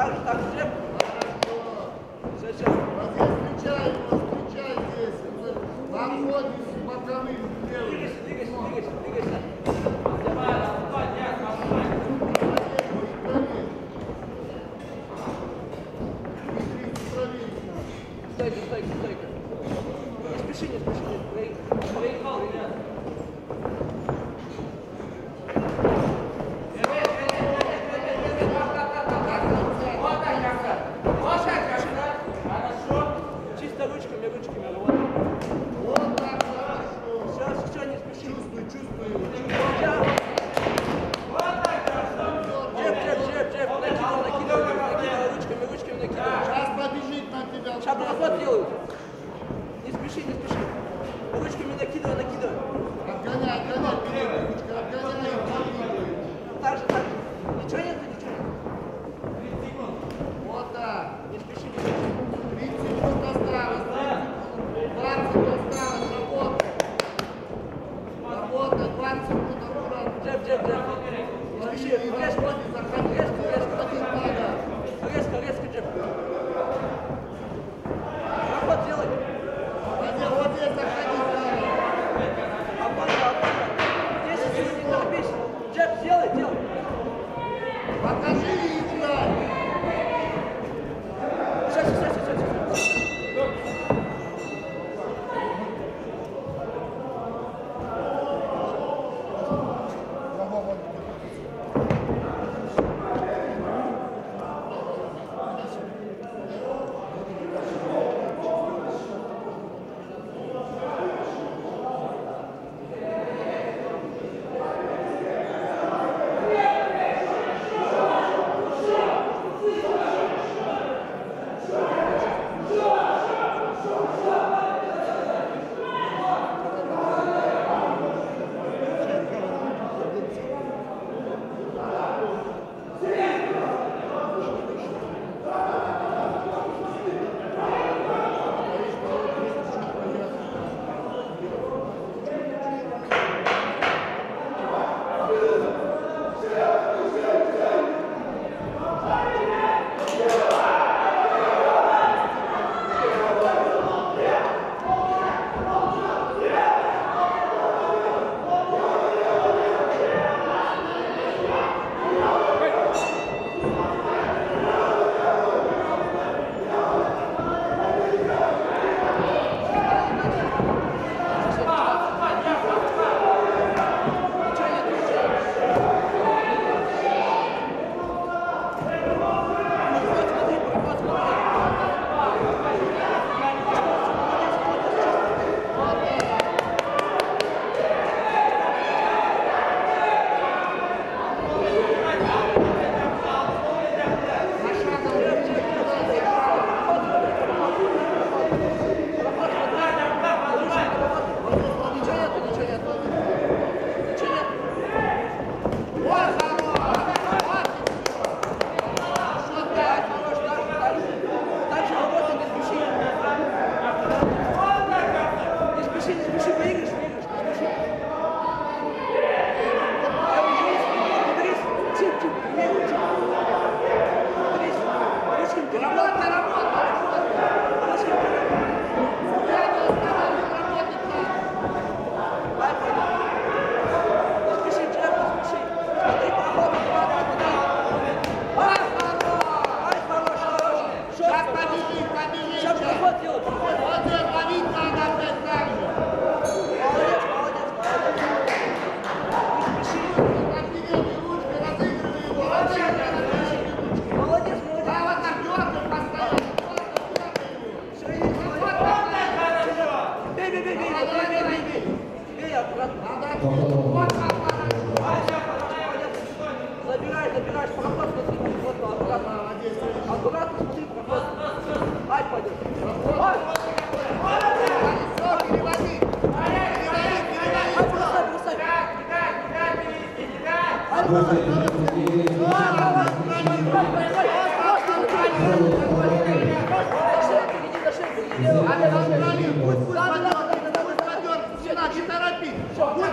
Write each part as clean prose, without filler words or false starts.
Будь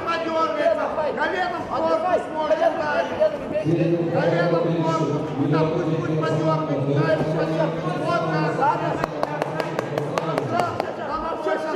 подергиваться! Коленом в корпус можно дать. Коленом в корпус. Да пусть будет подъемник. Дальше подъемник. Вот так.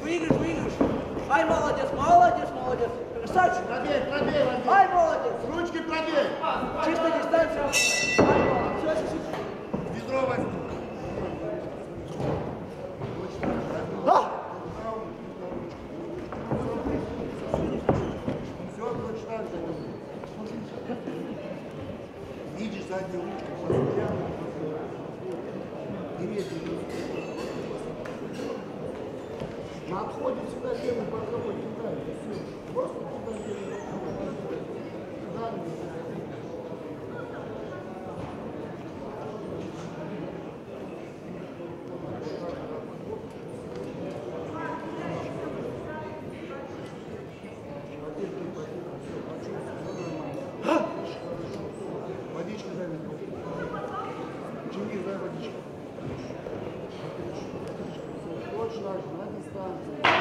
Выиграешь. Ай, молодец, молодец, молодец. Красавчик. Пробей. Ай, молодец. С ручки пробей. Чисто дистанция. Ай, молодец. Ведро возьми. Видишь заднюю ручку. Мы обходим сюда левый боковой, туда, просто туда левый боковой. Водичка дай мне. Чингиз, дай водичку. Вот шаг на дистанции.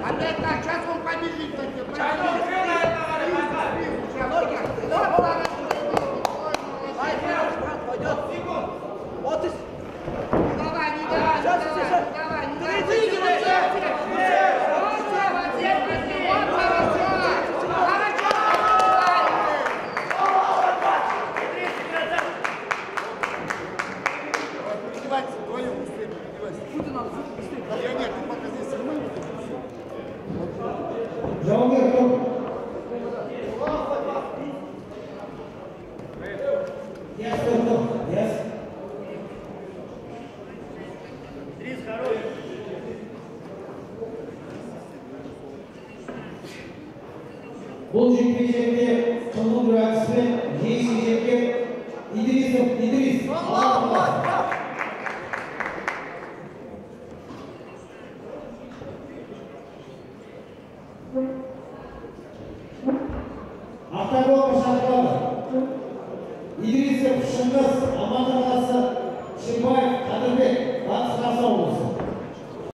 Опять İdris'e fışınız, amanın